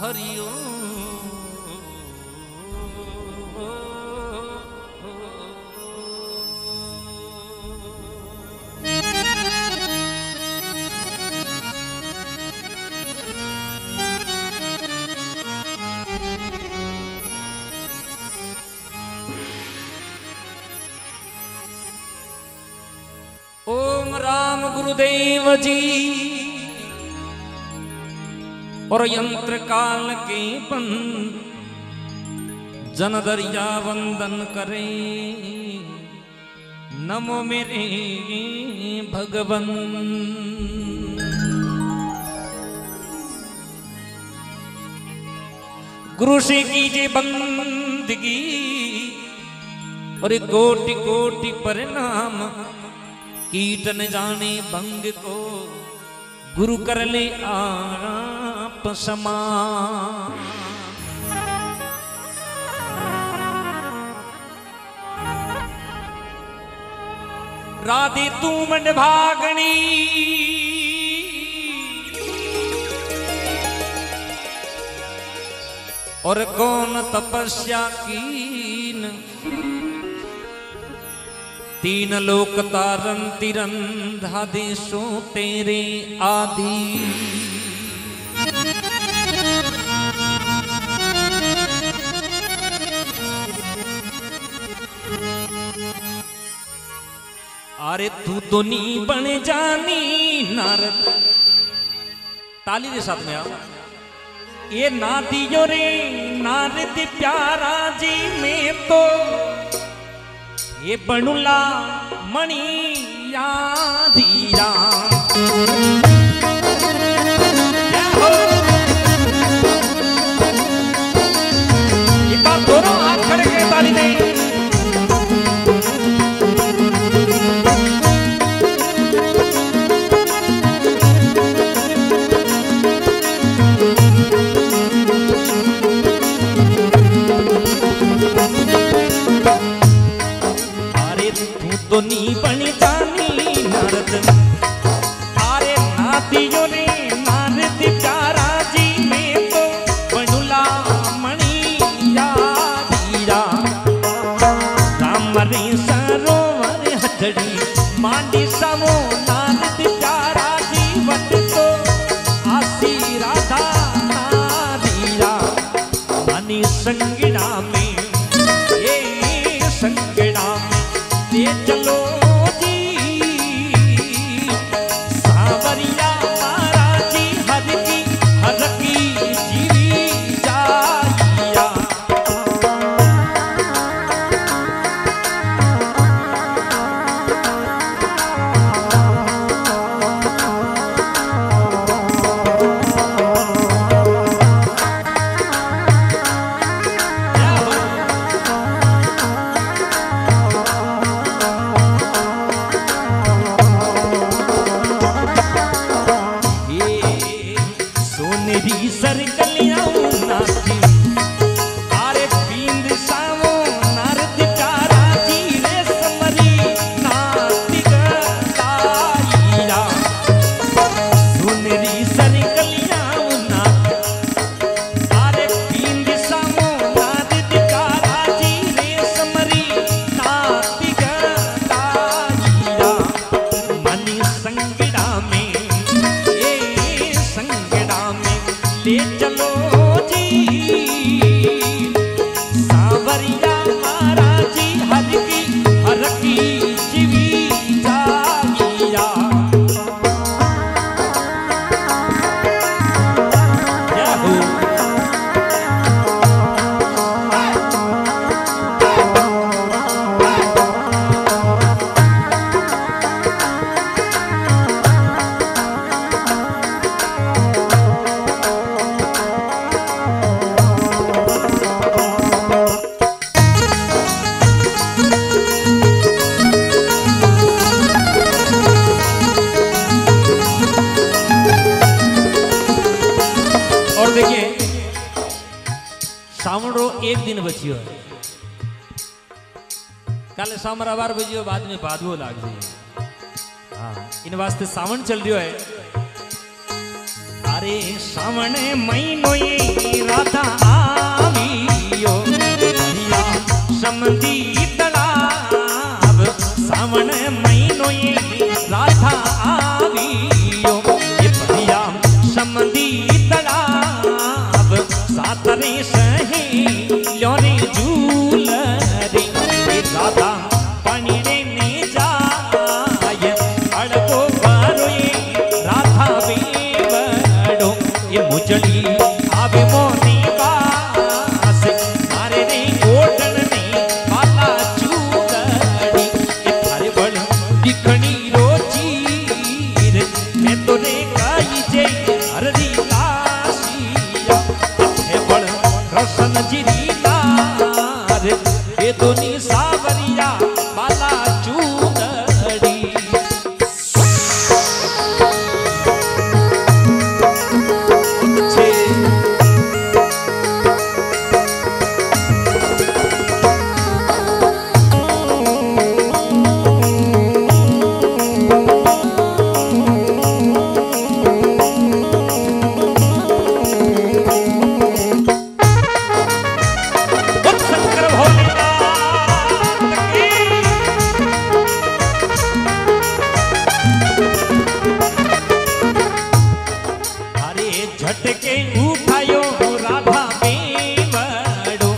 ओम राम गुरुदेव जी और यंत्र काल के पन जन दरिया वंदन करें नमो मेरे भगवन। गुरु से कीजिए बंदगी और कोटि कोटि परिणाम कीटन जाने भंग को गुरु कर ले आप समान। राधे तू मन भागणी और कौन तपस्या कीन तीन लोक तारन तिरंधा देशो तेरे आदि। अरे तू तो नी बन जानी नारद ताली के साथ में आओ। ये ना दियो रे नारद प्यारा जी में तो ये बनुला मणि यादिया ये बात दोनों हाथ खड़े के ताली नहीं। काले सामरा बार बजियो बाद में भादवो लाग जाए। हाँ इन वास्ते सावन चल रियो है। अरे श्रावण महीनो ये राधा आवियो या समधी तलाब, श्रावण महीनो ये राधा आवियो या समधी तलाब, सातरे सहे लोरे झूल रे राधा पानी रे ने जाय अड़को बारो ये राधा ये मुचली आवे मोनी पास मारे रे ओटन ने पाला चूड़ी ये थारे बल दिखणी रोचीर मैं तो रे काई जे हरदी कासिया हे बल रसन जीरी लार ये दोनी सावरिया पाला चूड़ी। झटके उठायो राधा बेवड़ो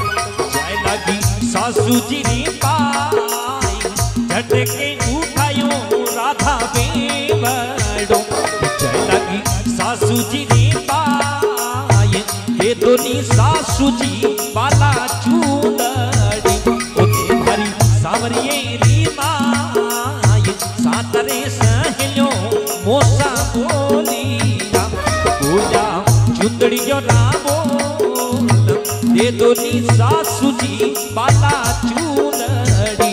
जाय लगी सासू जी री पाई, झटके उठायो राधा बेवड़ो जाय लगी सासू जी री पाई ये दोनी सासू जी बाला चूड़ी ओते भारी सावरिये री माई सातरे सहलो मोसा बोलिया पूजा जुतड़ियों ना बोल दे दोनी सासू जी बाला चूनड़ी।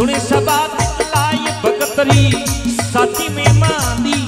सुने सबा लाई भगतरी साथी में मानी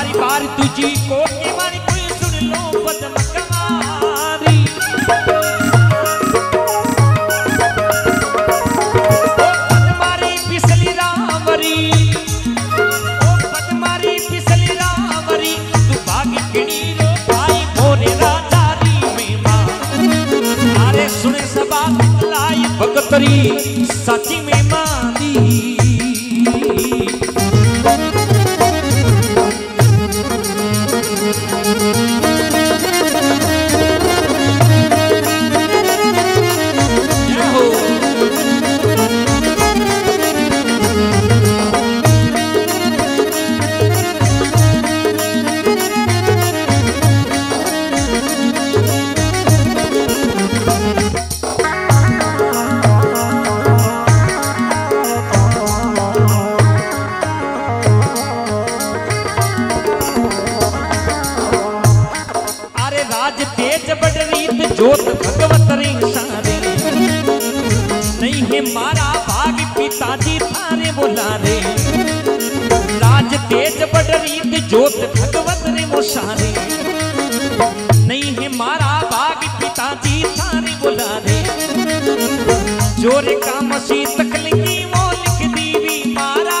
बारी बारी तुझी को के मारी कोई सुन लो बदन कमारी ओ पदमारी पिसली रावरी तू भागी किणी रो भाई मोरे राजारी में मां अरे सुने सबा लाई भगतरी साची में मांदी। जोत भगवत सारे नहीं है मारा भाग पिताजी थारे बोला रे लाज तेज बढ़ रीत जोत भगवत रे वो सारे नहीं है मारा भाग पिताजी थारे बोला रे जोर का मसी तकलीफी वो लिख दीवी मारा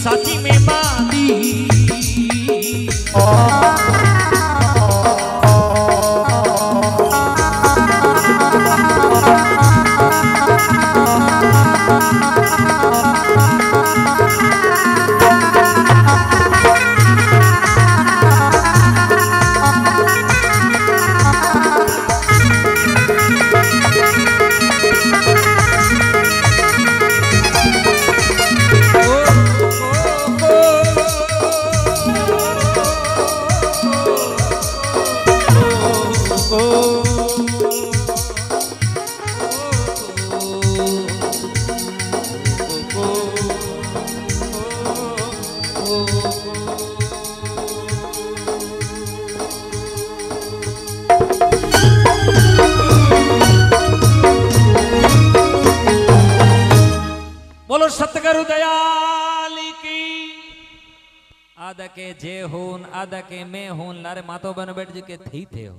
साथी में बांधी आदा के जे हून आदा के मैं हून लारे मातो बन बैठ जी के थी थे हो।